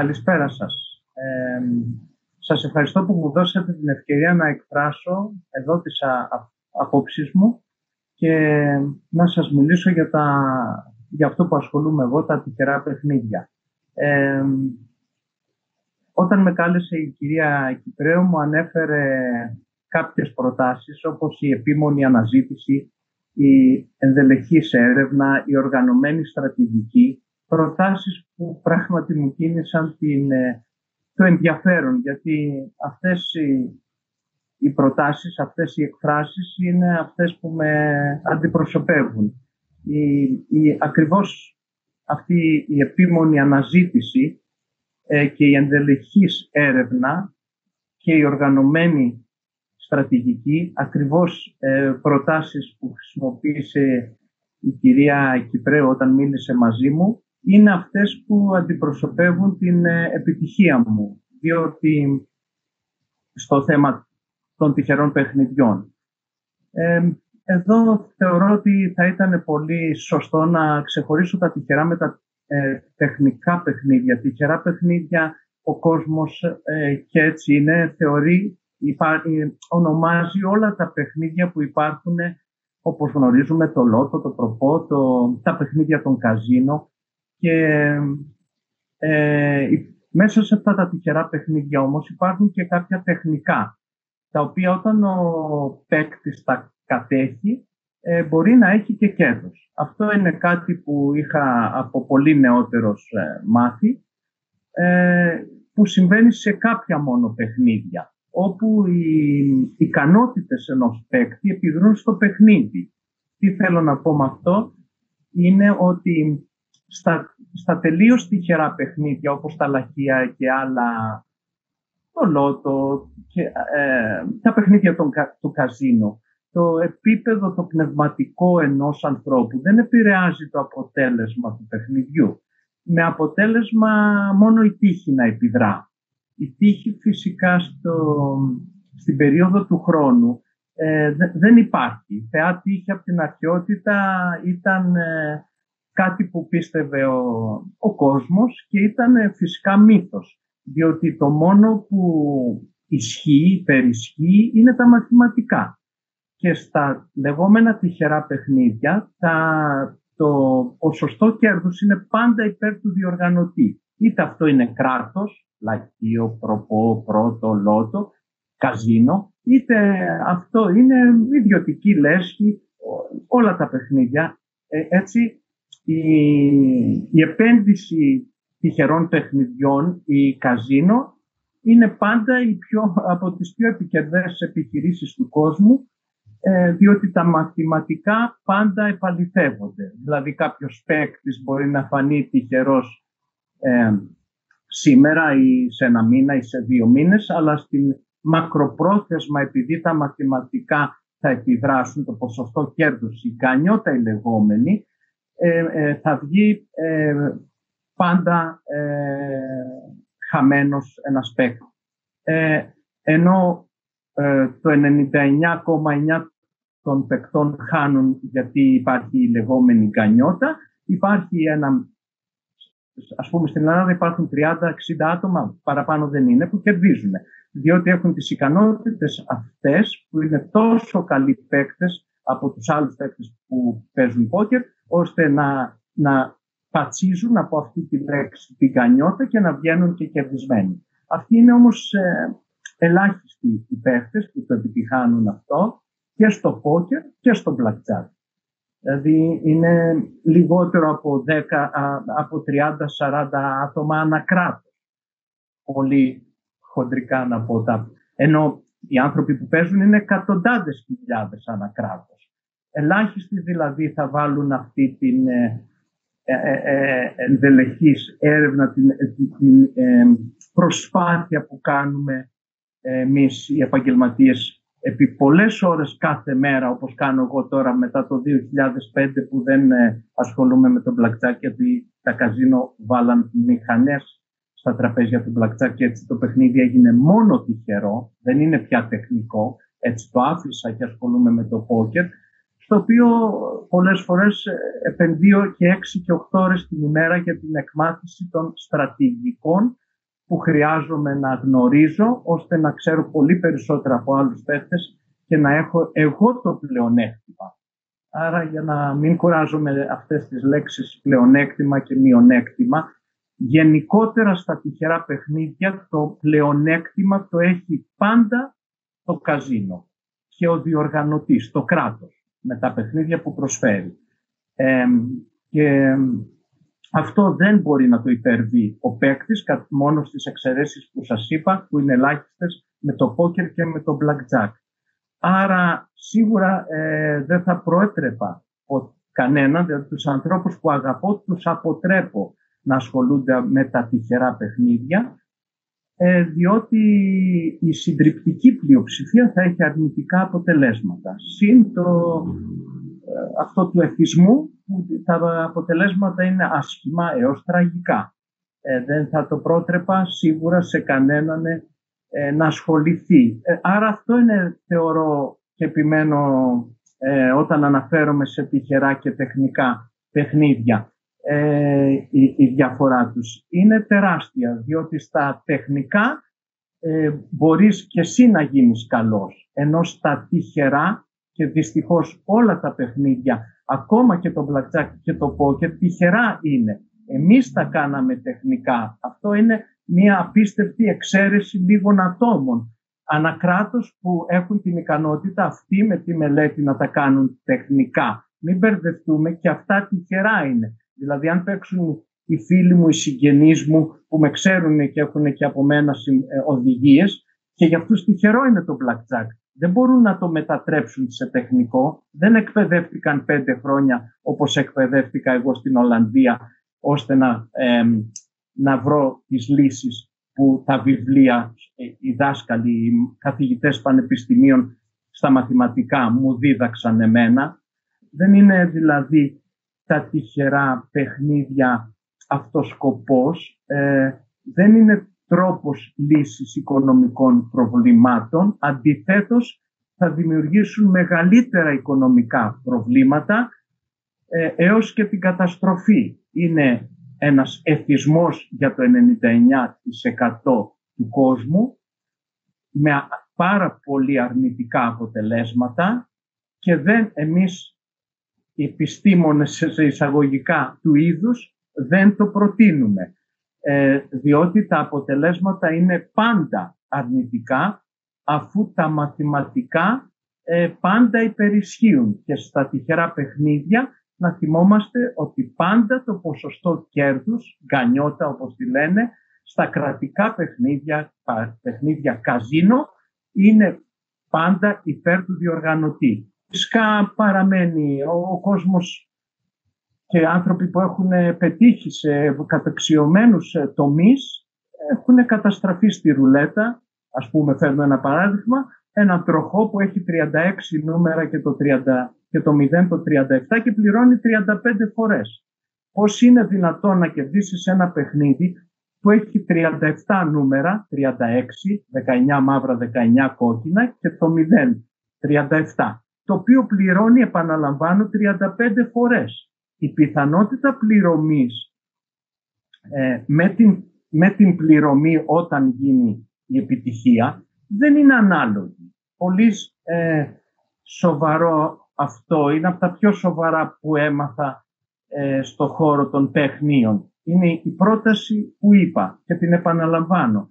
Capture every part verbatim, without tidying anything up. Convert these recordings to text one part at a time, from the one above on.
Καλησπέρα σας. Ε, σας ευχαριστώ που μου δώσατε την ευκαιρία να εκφράσω εδώ τις απόψεις μου και να σας μιλήσω για, τα, για αυτό που ασχολούμαι εγώ, τα τυχερά παιχνίδια. Ε, όταν με κάλεσε η κυρία Κυπρέου μου ανέφερε κάποιες προτάσεις όπως η επίμονη αναζήτηση, η ενδελεχής έρευνα, η οργανωμένη στρατηγική, προτάσεις που πράγματι μου κίνησαν την, το ενδιαφέρον, γιατί αυτές οι, οι προτάσεις, αυτές οι εκφράσεις είναι αυτές που με αντιπροσωπεύουν. Η, η, ακριβώς αυτή η επίμονη αναζήτηση ε, και η ενδελεχής έρευνα και η οργανωμένη στρατηγική, ακριβώς ε, προτάσεις που χρησιμοποίησε η κυρία Κυπρέου όταν μίλησε μαζί μου, είναι αυτές που αντιπροσωπεύουν την επιτυχία μου, διότι στο θέμα των τυχερών παιχνιδιών. Ε, εδώ θεωρώ ότι θα ήταν πολύ σωστό να ξεχωρίσω τα τυχερά με τα ε, τεχνικά παιχνίδια. Τυχερά παιχνίδια ο κόσμος, ε, και έτσι είναι, θεωρεί, υπά, ε, ονομάζει όλα τα παιχνίδια που υπάρχουν, όπως γνωρίζουμε, το λότο, το προπό, το, τα παιχνίδια των καζίνο. Και ε, μέσα σε αυτά τα τυχερά παιχνίδια όμως υπάρχουν και κάποια τεχνικά, τα οποία όταν ο παίκτης τα κατέχει ε, μπορεί να έχει και κέρδος. Αυτό είναι κάτι που είχα από πολύ νεότερος ε, μάθει, ε, που συμβαίνει σε κάποια μόνο παιχνίδια, όπου οι ικανότητες ενός παίκτη επιδρούν στο παιχνίδι. Τι θέλω να πω με αυτό είναι ότι Στα, στα τελείως τυχερά παιχνίδια, όπως τα λαχεία και άλλα, το λότο και ε, τα παιχνίδια των, του καζίνο, το επίπεδο το πνευματικό ενός ανθρώπου δεν επηρεάζει το αποτέλεσμα του παιχνιδιού. Με αποτέλεσμα μόνο η τύχη να επιδρά. Η τύχη φυσικά στο, στην περίοδο του χρόνου ε, δε, δεν υπάρχει. Η θεά τύχη από την αρχαιότητα ήταν... Ε, κάτι που πίστευε ο, ο κόσμος και ήταν φυσικά μύθος, διότι το μόνο που ισχύει, υπερισχύει, είναι τα μαθηματικά. Και στα λεγόμενα τυχερά παιχνίδια, τα, το, ο σωστό κέρδος είναι πάντα υπέρ του διοργανωτή. Είτε αυτό είναι κράτος, λαχείο, προπό, πρώτο, λότο, καζίνο, είτε αυτό είναι ιδιωτική λέσχη, όλα τα παιχνίδια, ε, έτσι. Η, η επένδυση τυχερών παιχνιδιών, η καζίνο, είναι πάντα η πιο, από τις πιο επικερδές επιχειρήσεις του κόσμου, ε, διότι τα μαθηματικά πάντα επαληθεύονται. Δηλαδή κάποιος παίκτης μπορεί να φανεί τυχερός ε, σήμερα ή σε ένα μήνα ή σε δύο μήνες, αλλά στην μακροπρόθεσμα, επειδή τα μαθηματικά θα επιδράσουν, το ποσοστό κέρδους, η κανιότα η λεγόμενη, Ε, ε, θα βγει ε, πάντα ε, χαμένος ένας παίκτης. Ε, ενώ ε, το ενενήντα εννιά κόμμα εννιά τοις εκατό των παικτών χάνουν γιατί υπάρχει η λεγόμενη γκανιώτα. Υπάρχει ένα, ας πούμε στην Ελλάδα υπάρχουν τριάντα εξήντα άτομα, παραπάνω δεν είναι, που κερδίζουν. Διότι έχουν τις ικανότητες αυτές που είναι τόσο καλοί παίκτες από τους άλλους παίκτες που παίζουν πόκερ, ώστε να, να πατσίζουν από αυτή τη λέξη την κανιώτα και να βγαίνουν και κερδισμένοι. Αυτοί είναι όμως ε, ελάχιστοι οι παίκτες που το επιτυχάνουν αυτό και στο πόκερ και στο blackjack. Δηλαδή είναι λιγότερο από, δέκα, από τριάντα σαράντα άτομα ανακράτος. Πολύ χοντρικά να πω τα. Ενώ οι άνθρωποι που παίζουν είναι εκατοντάδες χιλιάδες ανακράτος. Ελάχιστοι δηλαδή θα βάλουν αυτή την ενδελεχής έρευνα, την, την ε, προσπάθεια που κάνουμε εμείς οι επαγγελματίες επί πολλές ώρες κάθε μέρα, όπως κάνω εγώ τώρα μετά το δύο χιλιάδες πέντε που δεν ασχολούμαι με τον blackjack, γιατί τα καζίνο βάλαν μηχανές στα τραπέζια του blackjack και έτσι το παιχνίδι έγινε μόνο τυχερό, δεν είναι πια τεχνικό, έτσι το άφησα και ασχολούμαι με το πόκερ, στο οποίο πολλές φορές επενδύω και έξι και οκτώ ώρες την ημέρα για την εκμάθηση των στρατηγικών που χρειάζομαι να γνωρίζω, ώστε να ξέρω πολύ περισσότερα από άλλους παίχτες και να έχω εγώ το πλεονέκτημα. Άρα, για να μην κουράζομαι αυτές τις λέξεις πλεονέκτημα και μειονέκτημα, γενικότερα στα τυχερά παιχνίδια το πλεονέκτημα το έχει πάντα το καζίνο και ο διοργανωτής, το κράτος, με τα παιχνίδια που προσφέρει. Ε, και αυτό δεν μπορεί να το υπερβεί ο παίκτης, μόνο στις εξαιρέσεις που σας είπα, που είναι ελάχιστες με το πόκερ και με το blackjack. Άρα σίγουρα ε, δεν θα προέτρεπα κανέναν, δηλαδή τους ανθρώπους που αγαπώ τους αποτρέπω να ασχολούνται με τα τυχερά παιχνίδια, ε, διότι η συντριπτική πλειοψηφία θα έχει αρνητικά αποτελέσματα. Συν το, ε, αυτό του εθισμού, που τα αποτελέσματα είναι άσχημα έως τραγικά. Ε, δεν θα το πρότρεπα σίγουρα σε κανέναν ε, να ασχοληθεί. Ε, άρα αυτό είναι, θεωρώ, και επιμένω ε, όταν αναφέρομαι σε τυχερά και τεχνικά παιχνίδια. Ε, η, η διαφορά τους είναι τεράστια, διότι στα τεχνικά ε, μπορείς και εσύ να γίνεις καλός, ενώ στα τυχερά, και δυστυχώς όλα τα παιχνίδια, ακόμα και το blackjack και το poker, τυχερά είναι. Εμείς τα κάναμε τεχνικά. Αυτό είναι μια απίστευτη εξαίρεση λίγων ατόμων ανακράτως που έχουν την ικανότητα αυτή με τη μελέτη να τα κάνουν τεχνικά. Μην μπερδευτούμε, και αυτά τυχερά είναι. Δηλαδή, αν παίξουν οι φίλοι μου, οι συγγενείς μου, που με ξέρουν και έχουν και από μένα οδηγίες, και για αυτούς τυχερό είναι το blackjack. Δεν μπορούν να το μετατρέψουν σε τεχνικό. Δεν εκπαιδεύτηκαν πέντε χρόνια όπως εκπαιδεύτηκα εγώ στην Ολλανδία, ώστε να, ε, να βρω τις λύσεις που τα βιβλία, οι δάσκαλοι, οι καθηγητές πανεπιστημίων στα μαθηματικά μου δίδαξαν εμένα. Δεν είναι δηλαδή τα τυχερά παιχνίδια αυτός σκοπός, ε, δεν είναι τρόπος λύσης οικονομικών προβλημάτων. Αντιθέτως, θα δημιουργήσουν μεγαλύτερα οικονομικά προβλήματα, ε, έως και την καταστροφή. Είναι ένας εθισμός για το ενενήντα εννέα τοις εκατό του κόσμου, με πάρα πολύ αρνητικά αποτελέσματα, και δεν εμείς οι επιστήμονες σε εισαγωγικά του είδους δεν το προτείνουμε, ε, διότι τα αποτελέσματα είναι πάντα αρνητικά, αφού τα μαθηματικά ε, πάντα υπερισχύουν. Και στα τυχερά παιχνίδια να θυμόμαστε ότι πάντα το ποσοστό κέρδους, γκανιότα όπως τη λένε, στα κρατικά παιχνίδια, τα παιχνίδια καζίνο, είναι πάντα υπέρ του διοργανωτή. Φυσικά παραμένει ο, ο κόσμος και άνθρωποι που έχουν πετύχει σε καταξιωμένους τομείς έχουν καταστραφεί στη ρουλέτα. Ας πούμε, φέρνω ένα παράδειγμα, ένα τροχό που έχει τριάντα έξι νούμερα και το, τριάντα, και το μηδέν το τριάντα επτά και πληρώνει τριάντα πέντε φορές. Πώς είναι δυνατόν να κερδίσεις ένα παιχνίδι που έχει τριάντα επτά νούμερα, τριάντα έξι, δεκαεννιά μαύρα, δεκαεννιά κόκκινα και το μηδέν, τριάντα επτά. Το οποίο πληρώνει, επαναλαμβάνω, τριάντα πέντε φορές. Η πιθανότητα πληρωμής ε, με, την, με την πληρωμή όταν γίνει η επιτυχία δεν είναι ανάλογη. Πολύ ε, σοβαρό αυτό, είναι από τα πιο σοβαρά που έμαθα ε, στο χώρο των παιχνίων. Είναι η πρόταση που είπα και την επαναλαμβάνω.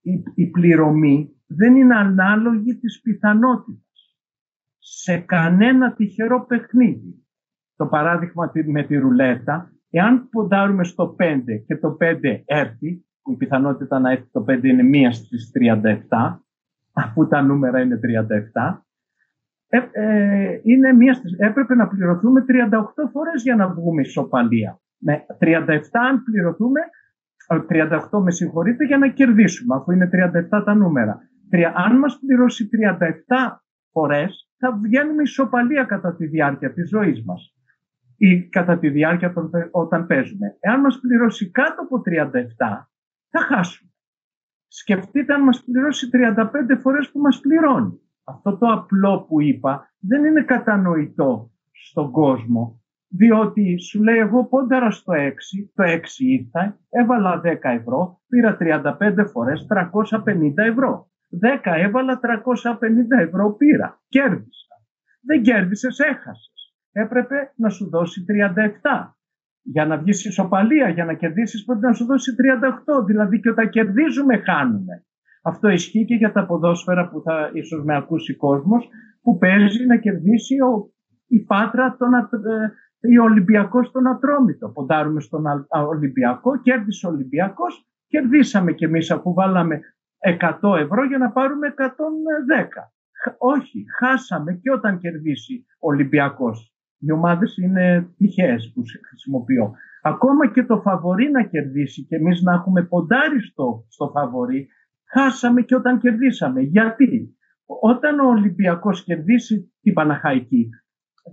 Η, η πληρωμή δεν είναι ανάλογη της πιθανότητας σε κανένα τυχερό παιχνίδι. Το παράδειγμα με τη ρουλέτα, εάν ποντάρουμε στο πέντε και το πέντε έρθει, που η πιθανότητα να έρθει το πέντε είναι μία στις τριάντα επτά, αφού τα νούμερα είναι τριάντα επτά, ε, ε, είναι μία στις, έπρεπε να πληρωθούμε τριάντα οκτώ φορές για να βγούμε ισοπαλία. Με τριάντα επτά αν πληρωθούμε, τριάντα οκτώ με συγχωρείτε, για να κερδίσουμε, αφού είναι τριάντα επτά τα νούμερα. Αν μας πληρώσει τριάντα επτά φορές, θα βγαίνουμε ισοπαλία κατά τη διάρκεια της ζωής μας ή κατά τη διάρκεια των, όταν παίζουμε. Εάν μας πληρώσει κάτω από τριάντα επτά, θα χάσουμε. Σκεφτείτε αν μας πληρώσει τριάντα πέντε φορές που μας πληρώνει. Αυτό το απλό που είπα δεν είναι κατανοητό στον κόσμο. διότι σου λέει εγώ πόντερα στο έξι, το έξι ήρθα, έβαλα δέκα ευρώ, πήρα τριάντα πέντε φορές τριακόσια πενήντα ευρώ. δέκα έβαλα, τριακόσια πενήντα ευρώ πήρα. Κέρδισα. Δεν κέρδισες, έχασες. Έπρεπε να σου δώσει τριάντα επτά. Για να βγεις ισοπαλία, για να κερδίσεις πρέπει να σου δώσει τριάντα οκτώ. Δηλαδή και όταν κερδίζουμε χάνουμε. Αυτό ισχύει και για τα ποδόσφαιρα που θα ίσως με ακούσει κόσμος, που παίζει να κερδίσει ο, η Πάτρα, τον, ε, η Ολυμπιακός στον Ατρόμητο. Ποντάρουμε στον α, α, Ολυμπιακό, κέρδισε ο Ολυμπιακός, κερδίσαμε κι εμείς αφού βάλαμε εκατό ευρώ για να πάρουμε εκατόν δέκα. Όχι, χάσαμε και όταν κερδίσει ο Ολυμπιακός. Οι ομάδες είναι τυχαίες που χρησιμοποιώ. Ακόμα και το φαβορί να κερδίσει και εμείς να έχουμε ποντάρει στο, στο φαβορί, χάσαμε και όταν κερδίσαμε. Γιατί όταν ο Ολυμπιακός κερδίσει την Παναχαϊκή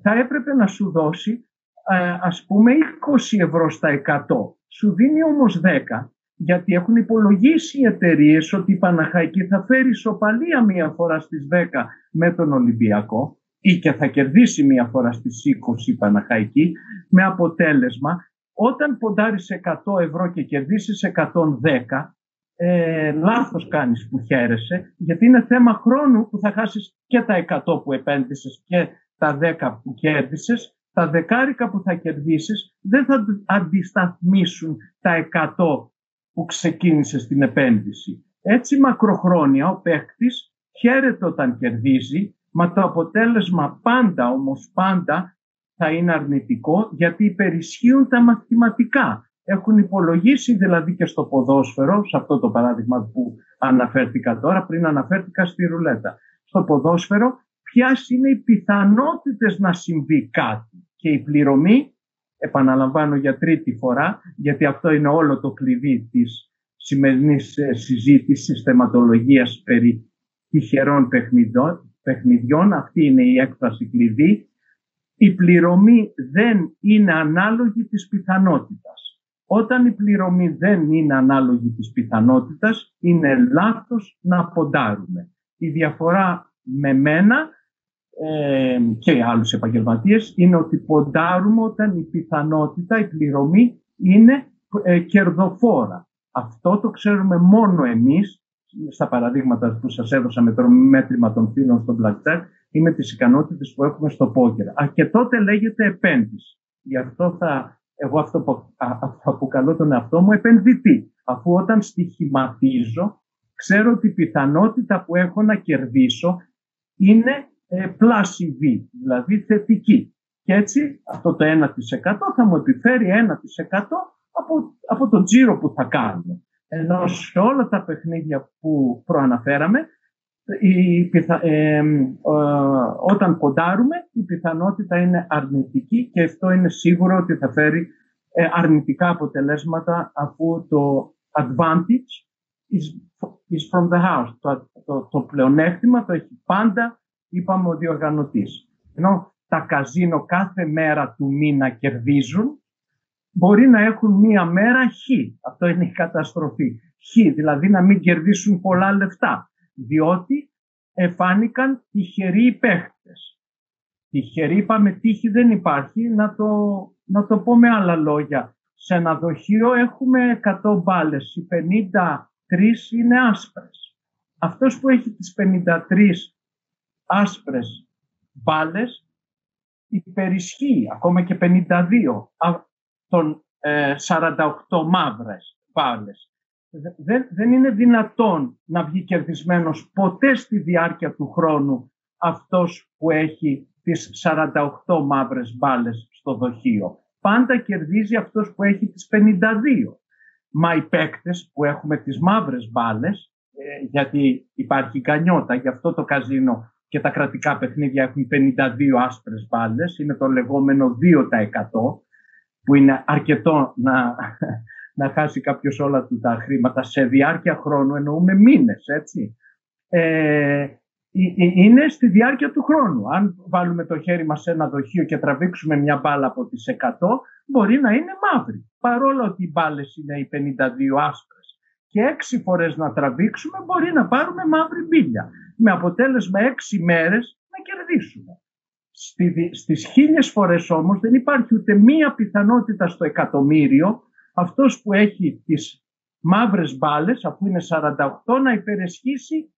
θα έπρεπε να σου δώσει α, ας πούμε είκοσι ευρώ στα εκατό. Σου δίνει όμως δέκα. Γιατί έχουν υπολογίσει οι εταιρείες ότι η Παναχαϊκή θα φέρει ισοπαλία μία φορά στις δέκα με τον Ολυμπιακό ή και θα κερδίσει μία φορά στις είκοσι η Παναχαϊκή, με αποτέλεσμα όταν ποντάρεις εκατό ευρώ και κερδίσεις εκατόν δέκα, ε, λάθος κάνεις που χαίρεσαι, γιατί είναι θέμα χρόνου που θα χάσεις και τα εκατό που επένδυσες και τα δέκα που κέρδισες. Τα δεκάρικα που θα κερδίσεις δεν θα αντισταθμίσουν τα εκατό που ξεκίνησε στην επένδυση. Έτσι μακροχρόνια ο παίκτης χαίρεται όταν κερδίζει, μα το αποτέλεσμα πάντα, όμως πάντα, θα είναι αρνητικό, γιατί υπερισχύουν τα μαθηματικά. Έχουν υπολογίσει δηλαδή και στο ποδόσφαιρο, σε αυτό το παράδειγμα που αναφέρθηκα τώρα, πριν αναφέρθηκα στη ρουλέτα. Στο ποδόσφαιρο ποιες είναι οι πιθανότητες να συμβεί κάτι και η πληρωμή, επαναλαμβάνω για τρίτη φορά, γιατί αυτό είναι όλο το κλειδί της σημερινής συζήτησης, θεματολογίας περί τυχερών παιχνιδιών. Αυτή είναι η έκφραση κλειδί. Η πληρωμή δεν είναι ανάλογη της πιθανότητας. Όταν η πληρωμή δεν είναι ανάλογη της πιθανότητας, είναι λάθος να ποντάρουμε. Η διαφορά με μένα και άλλους επαγγελματίες είναι ότι ποντάρουμε όταν η πιθανότητα, η πληρωμή είναι κερδοφόρα. Αυτό το ξέρουμε μόνο εμείς. Στα παραδείγματα που σας έδωσα με το μέτρημα των φίλων στον blackjack είναι τις ικανότητες που έχουμε στο πόκερ. Α, και τότε λέγεται επένδυση. Γι' αυτό θα, εγώ αυτό που αποκαλώ τον εαυτό μου επενδυτή, αφού όταν στοιχηματίζω ξέρω ότι η πιθανότητα που έχω να κερδίσω είναι πλάση βι, δηλαδή θετική. Και έτσι αυτό το ένα τοις εκατό θα μου επιφέρει ένα τοις εκατό από, από τον τζίρο που θα κάνω. Ενώ σε όλα τα παιχνίδια που προαναφέραμε, η πιθα, ε, ε, όταν ποντάρουμε, η πιθανότητα είναι αρνητική και αυτό είναι σίγουρο ότι θα φέρει ε, αρνητικά αποτελέσματα, αφού το advantage is, is from the house. Το, το, το πλεονέκτημα το έχει πάντα, είπαμε, ο διοργανωτής. Ενώ τα καζίνο κάθε μέρα του μήνα κερδίζουν, μπορεί να έχουν μία μέρα χ. Αυτό είναι η καταστροφή. Χ, δηλαδή να μην κερδίσουν πολλά λεφτά. Διότι εφάνηκαν τυχεροί παίχτες. Τυχεροί, είπαμε, τύχη δεν υπάρχει. Να το, να το πω με άλλα λόγια. Σε ένα δοχείο έχουμε εκατό μπάλες. Οι πενήντα τρεις είναι άσπρες. Αυτός που έχει τις πενήντα τρεις άσπρες μπάλες υπερισχύει, ακόμα και πενήντα δύο των ε, σαράντα οκτώ μαύρες μπάλες. Δεν, δεν είναι δυνατόν να βγει κερδισμένος ποτέ στη διάρκεια του χρόνου αυτός που έχει τις σαράντα οκτώ μαύρες μπάλες στο δοχείο. Πάντα κερδίζει αυτός που έχει τις πενήντα δύο. Μα οι παίκτες που έχουμε τις μαύρες μπάλες, ε, γιατί υπάρχει κανιώτα, γι' αυτό το καζίνο και τα κρατικά παιχνίδια έχουν πενήντα δύο άσπρες μπάλες, είναι το λεγόμενο δύο τοις εκατό, που είναι αρκετό να, να χάσει κάποιος όλα του τα χρήματα σε διάρκεια χρόνου, εννοούμε μήνες, έτσι. Ε, είναι στη διάρκεια του χρόνου. Αν βάλουμε το χέρι μας σε ένα δοχείο και τραβήξουμε μια μπάλα από τις εκατό, μπορεί να είναι μαύρη, παρόλο ότι οι μπάλες είναι οι πενήντα δύο άσπρες. Και έξι φορές να τραβήξουμε μπορεί να πάρουμε μαύρη μπίλια. Με αποτέλεσμα έξι μέρες να κερδίσουμε. Στις χίλιες φορές όμως δεν υπάρχει ούτε μία πιθανότητα στο εκατομμύριο αυτός που έχει τις μαύρες μπάλες, αφού είναι σαράντα οκτώ, να υπερισχύσει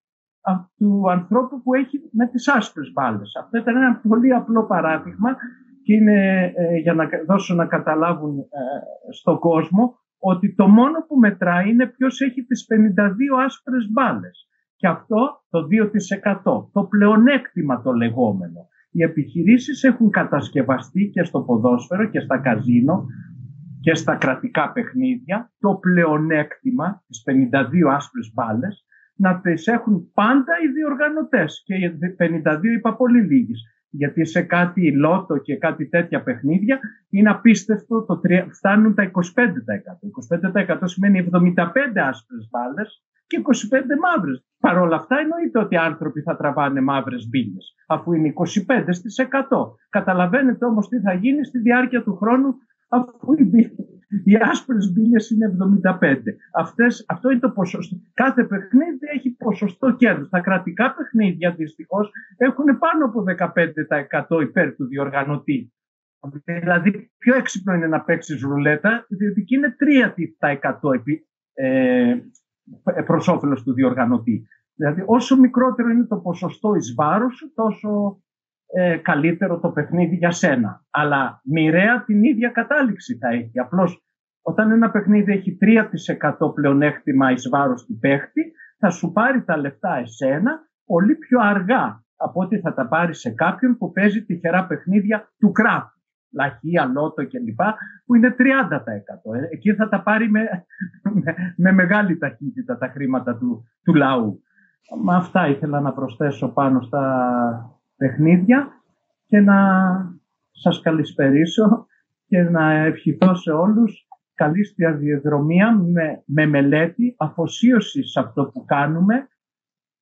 του ανθρώπου που έχει με τις άσπρες μπάλες. Αυτό ήταν ένα πολύ απλό παράδειγμα και είναι ε, για να δώσω να καταλάβουν ε, στον κόσμο ότι το μόνο που μετράει είναι ποιος έχει τις πενήντα δύο άσπρες μπάλες. Και αυτό το δύο τοις εκατό, το πλεονέκτημα το λεγόμενο. Οι επιχειρήσεις έχουν κατασκευαστεί και στο ποδόσφαιρο και στα καζίνο και στα κρατικά παιχνίδια το πλεονέκτημα, τις πενήντα δύο άσπρες μπάλες, να τις έχουν πάντα οι διοργανωτές. Και οι πενήντα δύο είπα πολύ λίγες, γιατί σε κάτι λότο και κάτι τέτοια παιχνίδια είναι απίστευτο, το τρία, φτάνουν τα είκοσι πέντε τοις εκατό. είκοσι πέντε τοις εκατό σημαίνει εβδομήντα πέντε άσπρες μπάλες και είκοσι πέντε μαύρες. Παρ' όλα αυτά εννοείται ότι οι άνθρωποι θα τραβάνε μαύρες μπύλες, αφού είναι είκοσι πέντε τοις εκατό. Καταλαβαίνετε όμως τι θα γίνει στη διάρκεια του χρόνου, αφού οι, οι άσπρες μπύλες είναι εβδομήντα πέντε τοις εκατό. Αυτές, αυτό είναι το ποσοστό. Κάθε παιχνίδι έχει ποσοστό κέρδους. Τα κρατικά παιχνίδια δυστυχώς έχουν πάνω από δεκαπέντε τοις εκατό υπέρ του διοργανωτή. Δηλαδή πιο έξυπνο είναι να παίξεις ρουλέτα, διότι είναι τρία τοις εκατό επί, ε, προς όφελος του διοργανωτή. Δηλαδή όσο μικρότερο είναι το ποσοστό εις βάρος σου, τόσο ε, καλύτερο το παιχνίδι για σένα. Αλλά μοιραία την ίδια κατάληξη θα έχει. Απλώς όταν ένα παιχνίδι έχει τρία τοις εκατό πλεονέκτημα εις βάρος του παίχτη, θα σου πάρει τα λεφτά εσένα πολύ πιο αργά από ό,τι θα τα πάρει σε κάποιον που παίζει τυχερά παιχνίδια του κράτου. Λαχεία, λότο κλπ. Που είναι τριάντα τοις εκατό. Εκεί θα τα πάρει με, με, με μεγάλη ταχύτητα τα χρήματα του, του λαού. Μα αυτά ήθελα να προσθέσω πάνω στα παιχνίδια και να σας καλησπερίσω και να ευχηθώ σε όλους καλή σταδιοδρομία με, με μελέτη, αφοσίωση σε αυτό που κάνουμε,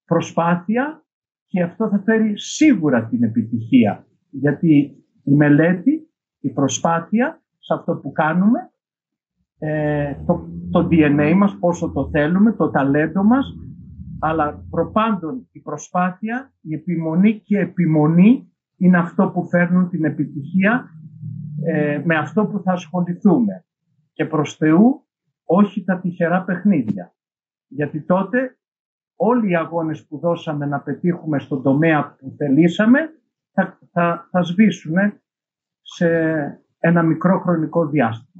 προσπάθεια, και αυτό θα φέρει σίγουρα την επιτυχία. Γιατί η μελέτη, η προσπάθεια σε αυτό που κάνουμε, ε, το, το ντι εν έι μας, πόσο το θέλουμε, το ταλέντο μας, αλλά προπάντων η προσπάθεια, η επιμονή και επιμονή είναι αυτό που φέρνουν την επιτυχία, ε, με αυτό που θα ασχοληθούμε. Και προς Θεού, όχι τα τυχερά παιχνίδια. Γιατί τότε όλοι οι αγώνες που δώσαμε να πετύχουμε στον τομέα που θελήσαμε θα, θα, θα σβήσουν σε ένα μικρό χρονικό διάστημα.